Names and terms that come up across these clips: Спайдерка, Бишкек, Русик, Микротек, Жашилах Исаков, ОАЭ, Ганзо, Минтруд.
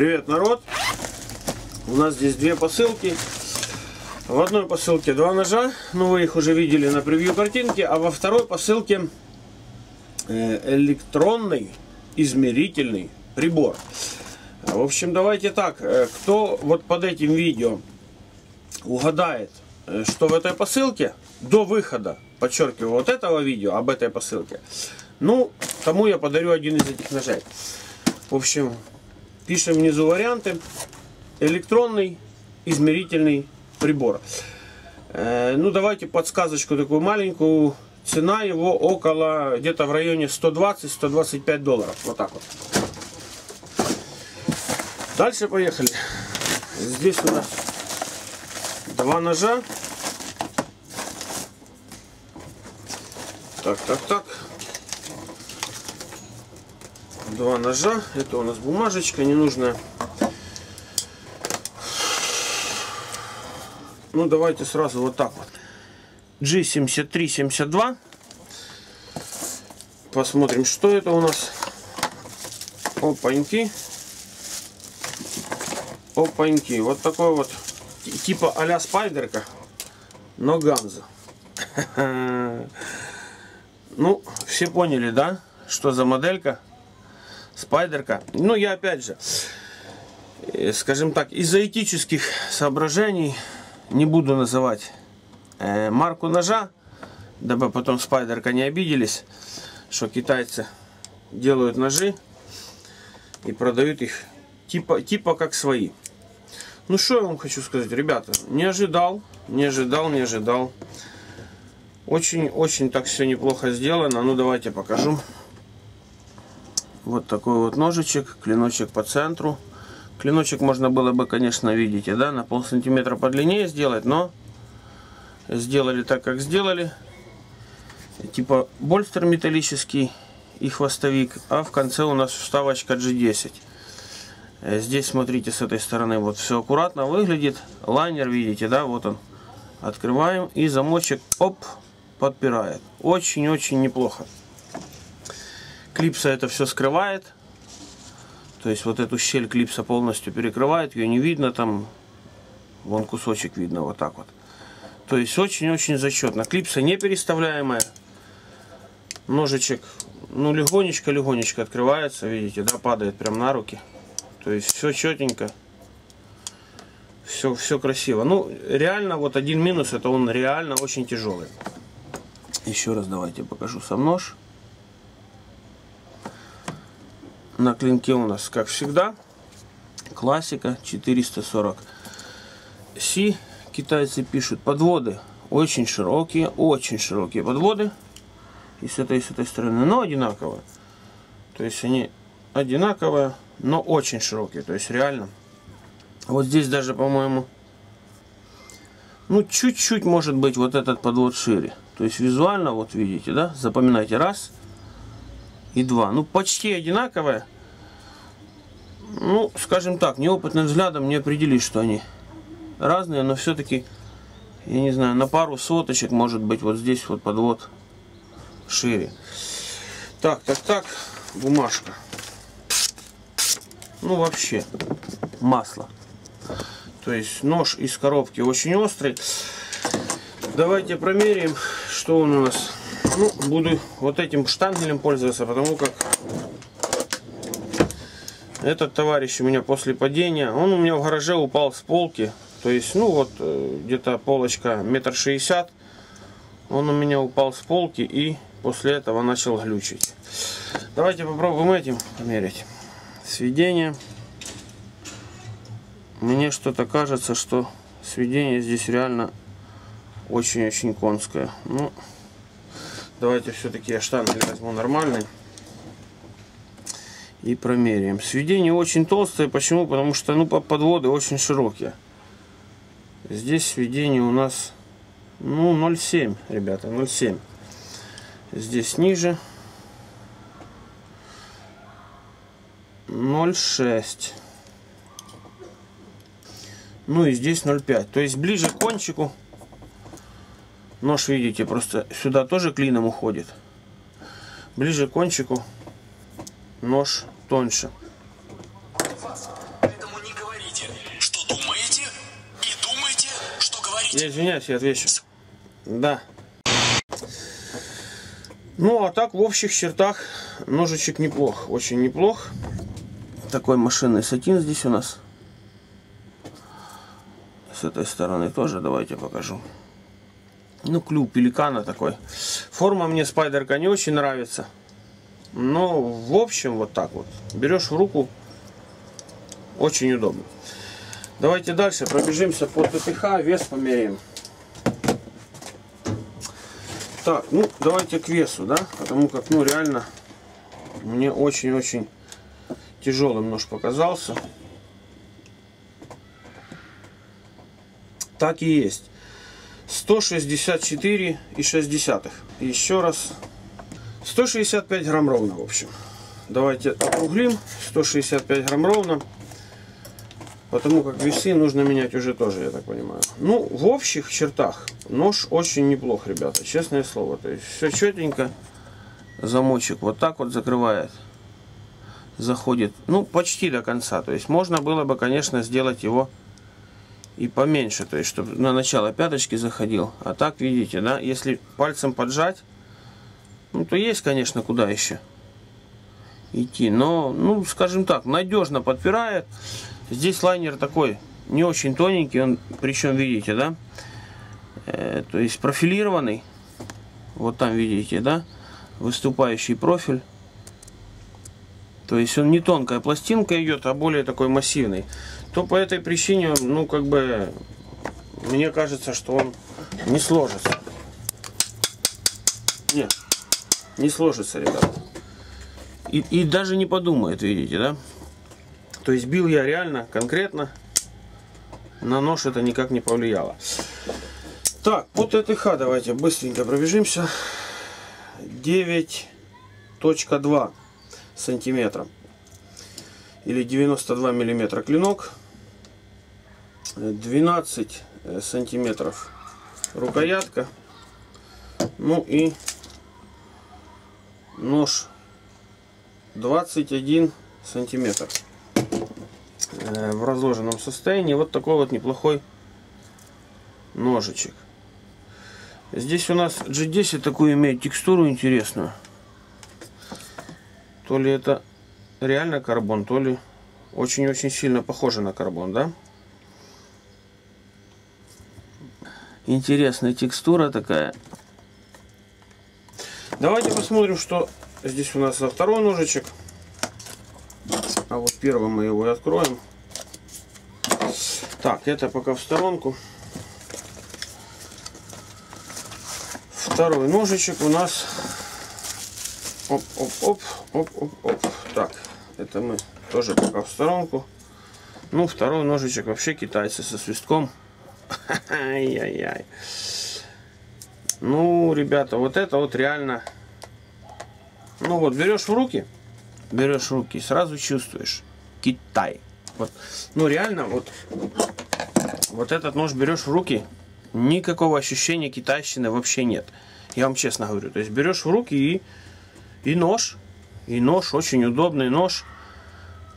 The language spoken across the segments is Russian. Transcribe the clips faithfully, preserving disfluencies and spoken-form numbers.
Привет, народ! У нас здесь две посылки. В одной посылке два ножа, ну вы их уже видели на превью картинки, а во второй посылке электронный измерительный прибор. В общем, давайте так, кто вот под этим видео угадает, что в этой посылке до выхода, подчеркиваю, вот этого видео об этой посылке, ну, тому я подарю один из этих ножей. В общем, пишем внизу варианты. Электронный измерительный прибор. Ну, давайте подсказочку такую маленькую. Цена его около, где-то в районе сто двадцать — сто двадцать пять долларов. Вот так вот. Дальше поехали. Здесь у нас два ножа. Так, так, так. Два ножа. Это у нас бумажечка ненужная. Ну, давайте сразу вот так вот. джи семьдесят три семьдесят два. Посмотрим, что это у нас. Опаньки. Опаньки. Вот такой вот, типа а-ля спайдерка, но Ганзо. Ну, все поняли, да? Что за моделька? Спайдерка. Ну, я опять же, скажем так, из-за этических соображений не буду называть э, марку ножа, дабы потом спайдерка не обиделись, что китайцы делают ножи и продают их типа, типа как свои. Ну что я вам хочу сказать, ребята, не ожидал, не ожидал, не ожидал. Очень-очень так все неплохо сделано. Ну давайте покажу. Вот такой вот ножичек, клиночек по центру. Клиночек можно было бы, конечно, видите, да, на пол сантиметра подлиннее сделать, но сделали так, как сделали. Типа больстер металлический и хвостовик, а в конце у нас вставочка джи десять. Здесь, смотрите, с этой стороны вот все аккуратно выглядит. Лайнер, видите, да, вот он. Открываем и замочек, оп, подпирает. Очень-очень неплохо. Клипса это все скрывает. То есть вот эту щель клипса полностью перекрывает, ее не видно, там вон кусочек видно, вот так вот. То есть очень-очень зачетно. Клипса не переставляемая. Ножичек, ну, легонечко-легонечко открывается, видите, да, падает прям на руки. То есть все четенько, все, все красиво. Ну, реально, вот один минус, это он реально очень тяжелый. Еще раз давайте покажу сам нож. На клинке у нас, как всегда, классика четыреста сорок си. Китайцы пишут, подводы очень широкие, очень широкие подводы. И с этой, и с этой стороны, но одинаковые. То есть они одинаковые, но очень широкие. То есть реально. Вот здесь даже, по-моему, ну чуть-чуть может быть вот этот подвод шире. То есть визуально, вот видите, да, запоминайте, раз и два. Ну, почти одинаковые. Ну, скажем так, неопытным взглядом не определить, что они разные, но все-таки, я не знаю, на пару соточек, может быть, вот здесь вот подвод шире. Так, так, так, бумажка. Ну, вообще, масло. То есть, нож из коробки очень острый. Давайте промеряем, что он у нас. Ну, буду вот этим штангелем пользоваться, потому как этот товарищ у меня после падения, он у меня в гараже упал с полки, то есть, ну вот, где-то полочка метр шестьдесят, он у меня упал с полки и после этого начал глючить. Давайте попробуем этим померить. Сведение. Мне что-то кажется, что сведение здесь реально очень-очень конское. Ну, давайте все-таки я штангель возьму нормальный и промеряем. Сведение очень толстое. Почему? Потому что, ну, подводы очень широкие. Здесь сведение у нас, ну, ноль семь, ребята, ноль семь. Здесь ниже ноль шесть. Ну и здесь ноль пять. То есть ближе к кончику. Нож, видите, просто сюда тоже клином уходит. Ближе к кончику нож тоньше. ответить. Я извиняюсь, я отвечу. Да. Ну, а так, в общих чертах, ножичек неплох. Очень неплох. Такой машинный сатин здесь у нас. С этой стороны тоже давайте покажу. Ну, клюв пеликана такой. Форма мне спайдерка не очень нравится. Но, в общем, вот так вот. Берешь в руку. Очень удобно. Давайте дальше пробежимся по ТТХ. Вес померяем. Так, ну, давайте к весу, да? Потому как, ну, реально, мне очень-очень тяжелым нож показался. Так и есть. сто шестьдесят четыре и шесть десятых. Еще раз. сто шестьдесят пять грамм ровно, в общем. Давайте округлим. сто шестьдесят пять грамм ровно. Потому как весы нужно менять уже тоже, я так понимаю. Ну, в общих чертах нож очень неплох, ребята. Честное слово. То есть все четенько. Замочек вот так вот закрывает. Заходит, ну, почти до конца. То есть можно было бы, конечно, сделать его и поменьше. То есть чтобы на начало пяточки заходил. А так, видите, да, если пальцем поджать, ну, то есть, конечно, куда еще идти. Но, ну, скажем так, надежно подпирает. Здесь лайнер такой не очень тоненький, он, причем, видите, да, э, то есть профилированный, вот там видите, да, выступающий профиль, то есть он не тонкая пластинка идет, а более такой массивный, то по этой причине, ну, как бы, мне кажется, что он не сложится. Нет, не сложится, ребята. И, и даже не подумает, видите, да. То есть бил я реально, конкретно, на нож это никак не повлияло. Так, по ТТХ давайте быстренько пробежимся. девять и два сантиметра или девяносто два миллиметра клинок. двенадцать сантиметров рукоятка. Ну и нож двадцать один сантиметр. В разложенном состоянии вот такой вот неплохой ножичек. Здесь у нас джи десять такую имеет текстуру интересную, то ли это реально карбон, то ли очень-очень сильно похоже на карбон, да? Интересная текстура такая. Давайте посмотрим, что здесь у нас за второй ножичек. А вот первый мы его и откроем. Так, это пока в сторонку. Второй ножичек у нас. Оп-оп-оп, оп-оп-оп. Так, это мы тоже пока в сторонку. Ну, второй ножичек вообще китайцы со свистком. Ай-яй-яй. Ну, ребята, вот это вот реально. Ну вот, берешь в руки. Берешь в руки и сразу чувствуешь Китай. Вот. Ну реально, вот, вот этот нож берешь в руки, никакого ощущения китайщины вообще нет. Я вам честно говорю. То есть берешь в руки и, и нож. И нож, очень удобный нож.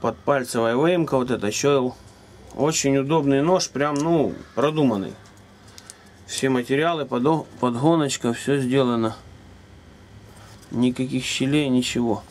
Подпальцевая выемка, вот это еще. Очень удобный нож, прям, ну, продуманный. Все материалы, подгоночка, все сделано. Никаких щелей, ничего.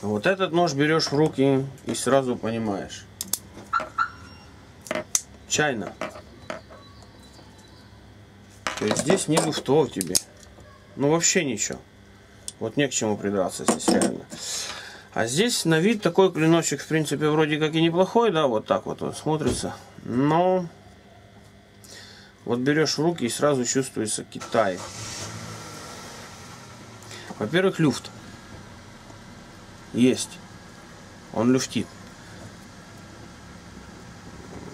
Вот этот нож берешь в руки и сразу понимаешь. Чайно. То есть здесь не люфтов тебе. Ну вообще ничего. Вот не к чему придраться здесь реально. А здесь на вид такой клиночек, в принципе, вроде как и неплохой, да, вот так вот он смотрится. Но вот берешь в руки и сразу чувствуется Китай. Во-первых, люфт. Есть. Он люфтит.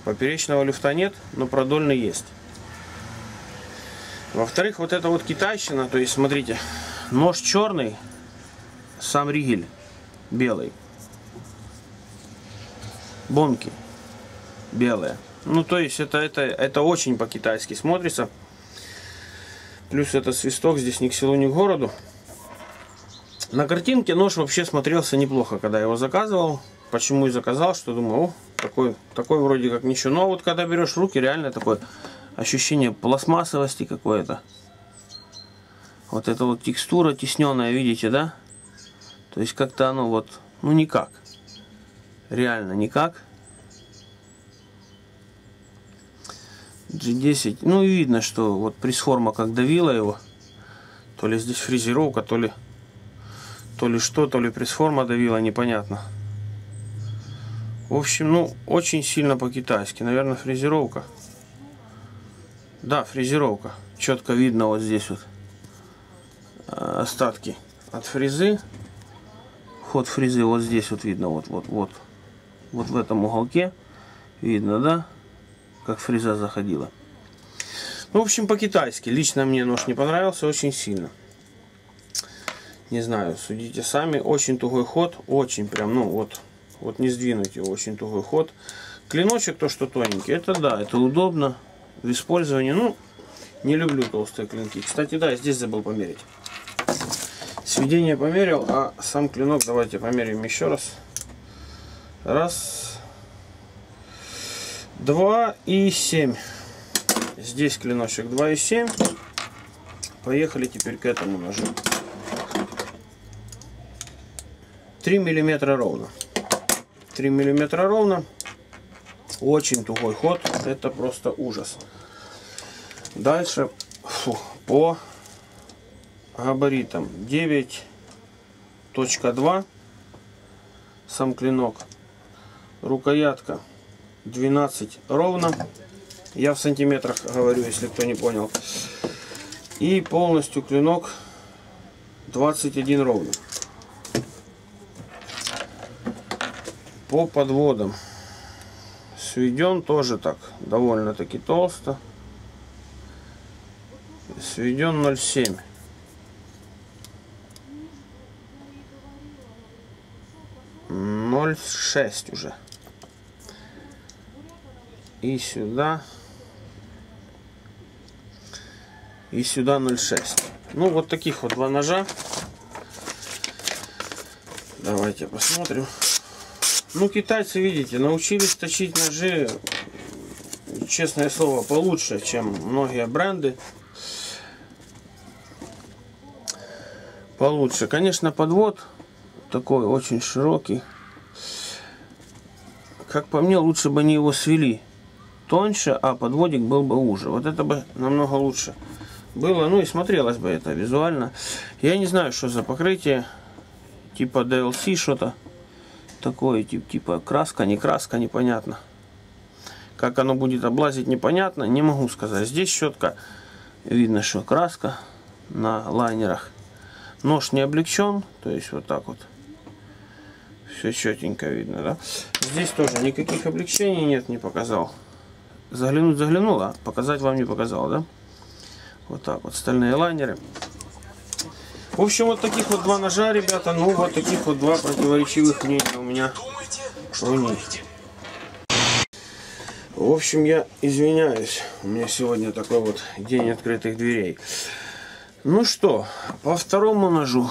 Поперечного люфта нет, но продольный есть. Во-вторых, вот это вот китайщина. То есть, смотрите, нож черный, сам ригель белый. Бонки белые. Ну, то есть, это, это, это очень по-китайски смотрится. Плюс это свисток здесь ни к селу, ни к городу. На картинке нож вообще смотрелся неплохо, когда я его заказывал. Почему и заказал, что думал, о, такой, такой вроде как ничего. Но вот когда берешь в руки, реально такое ощущение пластмассовости какое-то. Вот эта вот текстура тисненная, видите, да? То есть как-то оно вот, ну никак. Реально никак. джи десять, ну и видно, что вот пресс-форма как давила его. То ли здесь фрезеровка, то ли, то ли что, то ли пресс-форма давила, непонятно. В общем, ну, очень сильно по-китайски. Наверное, фрезеровка. Да, фрезеровка. Четко видно вот здесь вот остатки от фрезы. Ход фрезы вот здесь вот видно. Вот, вот, вот. Вот в этом уголке. Видно, да? Как фреза заходила. Ну, в общем, по-китайски. Лично мне нож не понравился очень сильно. Не знаю, судите сами. Очень тугой ход. Очень прям, ну, вот... Вот не сдвинуть его, очень тугой ход. Клиночек то, что тоненький, это да, это удобно в использовании. Ну, не люблю толстые клинки. Кстати, да, здесь забыл померить. Сведение померил, а сам клинок давайте померим еще раз. Раз. Два и семь. Здесь клиночек два и семь. Поехали теперь к этому ножу. Три миллиметра ровно. три миллиметра ровно. Очень тугой ход. Это просто ужас. Дальше фу, по габаритам. девять точка два. Сам клинок. Рукоятка двенадцать ровно. Я в сантиметрах говорю, если кто не понял. И полностью клинок двадцать один ровно. По подводам сведен тоже так, довольно таки толсто, сведен ноль семь. ноль шесть уже. И сюда, и сюда ноль шесть. Ну вот таких вот два ножа. Давайте посмотрим. Ну, китайцы, видите, научились точить ножи, честное слово, получше, чем многие бренды. Получше. Конечно, подвод такой очень широкий. Как по мне, лучше бы они его свели тоньше, а подводик был бы уже. Вот это бы намного лучше было. Ну и смотрелось бы это визуально. Я не знаю, что за покрытие. Типа ди эл си что-то. Такое тип, типа краска, не краска, непонятно. Как оно будет облазить, непонятно, не могу сказать. Здесь четко видно, что краска на лайнерах. Нож не облегчен, то есть вот так вот. Все четенько видно, да? Здесь тоже никаких облегчений нет, не показал. Заглянуть заглянула, показать вам не показал, да? Вот так вот, стальные лайнеры. В общем, вот таких вот два ножа, ребята. Ну, вот таких вот два противоречивых мнения у меня. Что нет. В общем, я извиняюсь. У меня сегодня такой вот день открытых дверей. Ну что, по второму ножу.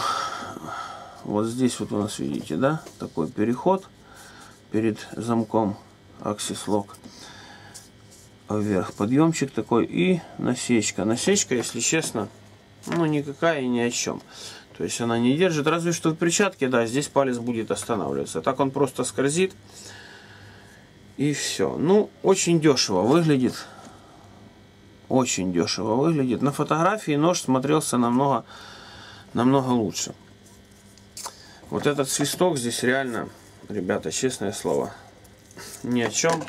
Вот здесь вот у нас, видите, да? Такой переход перед замком Axis Lock. Вверх подъемчик такой и насечка. Насечка, если честно... Ну, никакая и ни о чем. То есть она не держит. Разве что в перчатке, да, здесь палец будет останавливаться. Так он просто скользит. И все. Ну, очень дешево выглядит. Очень дешево выглядит. На фотографии нож смотрелся намного, намного лучше. Вот этот свисток здесь реально, ребята, честное слово, ни о чем.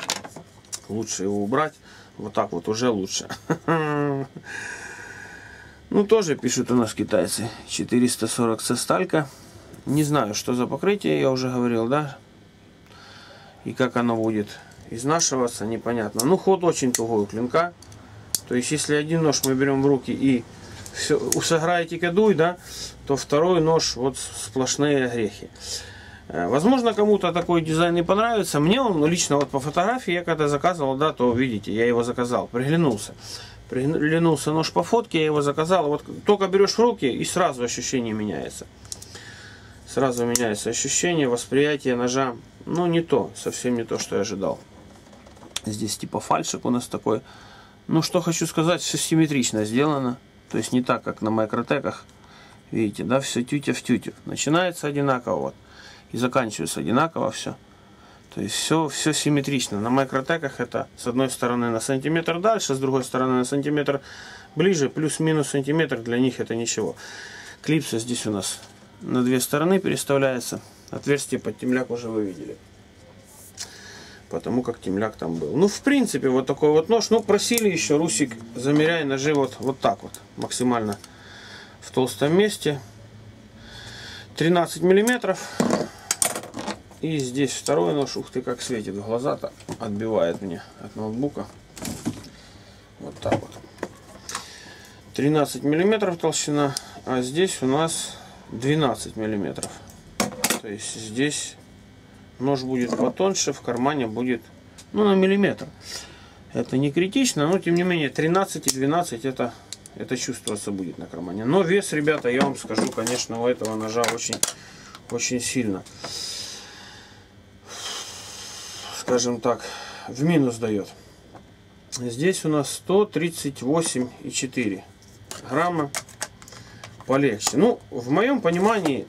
Лучше его убрать. Вот так вот уже лучше. Ну, тоже пишут у нас китайцы. четыреста сорок со сталька. Не знаю, что за покрытие, я уже говорил, да? И как оно будет изнашиваться, непонятно. Ну, ход очень тугой у клинка. То есть, если один нож мы берем в руки и все, усыграете кадуй, да, то второй нож вот сплошные грехи. Возможно, кому-то такой дизайн не понравится. Мне он лично вот по фотографии, я когда заказывал, да, то, видите, я его заказал, приглянулся. Приглянулся нож по фотке, я его заказал. Вот только берешь в руки, и сразу ощущение меняется. Сразу меняется ощущение, восприятие ножа Ну, не то, совсем не то, что я ожидал. Здесь типа фальшик у нас такой. Ну, что хочу сказать, все симметрично сделано. То есть не так, как на микротеках. Видите, да, все тютя в тютю. Начинается одинаково, вот. И заканчивается одинаково все. То есть все, все симметрично. На микротеках это с одной стороны на сантиметр дальше, с другой стороны на сантиметр ближе. Плюс-минус сантиметр для них это ничего. Клипса здесь у нас на две стороны переставляется. Отверстие под темляк уже вы видели. Потому как темляк там был. Ну, в принципе, вот такой вот нож. Ну, просили еще, Русик, замеряй ножи вот, вот так вот. Максимально в толстом месте. тринадцать миллиметров. И здесь второй нож. Ух ты, как светит в глаза-то. Отбивает мне от ноутбука. Вот так вот. тринадцать миллиметров толщина. А здесь у нас двенадцать миллиметров. То есть здесь нож будет потоньше, в кармане будет, ну, на миллиметр. Это не критично, но тем не менее тринадцать и двенадцать это, это чувствоваться будет на кармане. Но вес, ребята, я вам скажу, конечно, у этого ножа очень, очень сильно, скажем так, в минус дает. Здесь у нас сто тридцать восемь и четыре грамма, полегче. Ну, в моем понимании...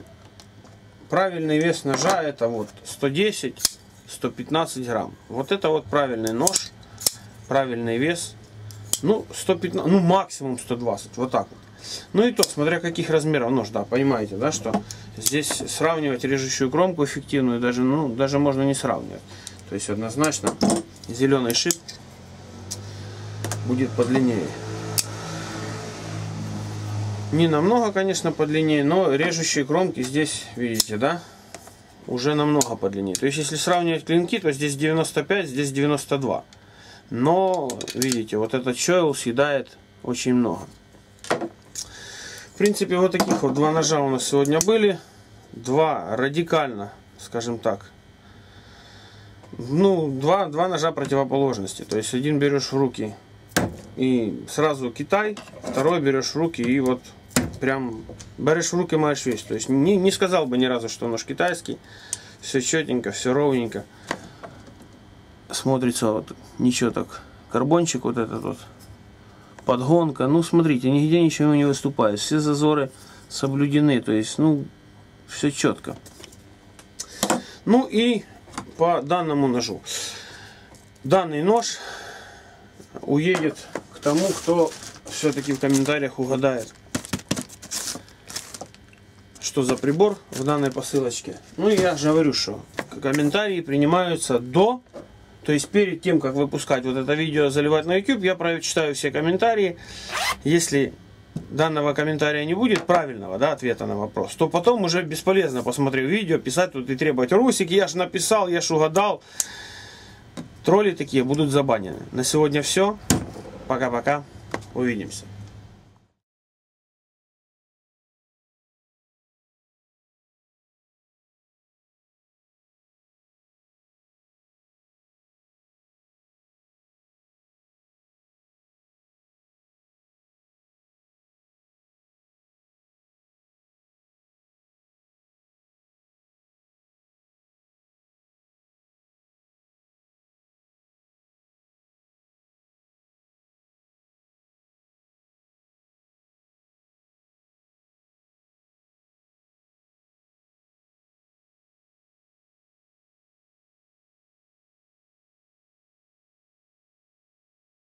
Правильный вес ножа это вот сто десять — сто пятнадцать грамм. Вот это вот правильный нож, правильный вес. Ну, сто пятнадцать, ну максимум сто двадцать, вот так вот. Ну и то, смотря каких размеров нож, да, понимаете, да, что здесь сравнивать режущую кромку эффективную даже, ну, даже можно не сравнивать. То есть однозначно зеленый шип будет подлиннее. Не намного, конечно, подлиннее, но режущие кромки здесь, видите, да, уже намного подлиннее. То есть, если сравнивать клинки, то здесь девяносто пять, здесь девяносто два. Но, видите, вот этот чойл съедает очень много. В принципе, вот таких вот два ножа у нас сегодня были. Два радикально, скажем так. Ну, два, два ножа противоположности. То есть, один берешь в руки и сразу Китай, второй берешь в руки и вот прям берешь в руки, маешь весь. То есть не, не сказал бы ни разу, что нож китайский. Все четенько, все ровненько. Смотрится вот ничего так. Карбончик вот этот вот. Подгонка. Ну, смотрите, нигде ничего не выступает. Все зазоры соблюдены. То есть, ну, все четко. Ну и по данному ножу. Данный нож уедет к тому, кто все-таки в комментариях угадает, что за прибор в данной посылочке. Ну, я же говорю, что комментарии принимаются до, то есть перед тем, как выпускать вот это видео, заливать на YouTube, я прочитаю все комментарии. Если данного комментария не будет, правильного, да, ответа на вопрос, то потом уже бесполезно, посмотрев видео, писать тут и требовать: Русик, я же написал, я же угадал. Тролли такие будут забанены. На сегодня все. Пока-пока. Увидимся.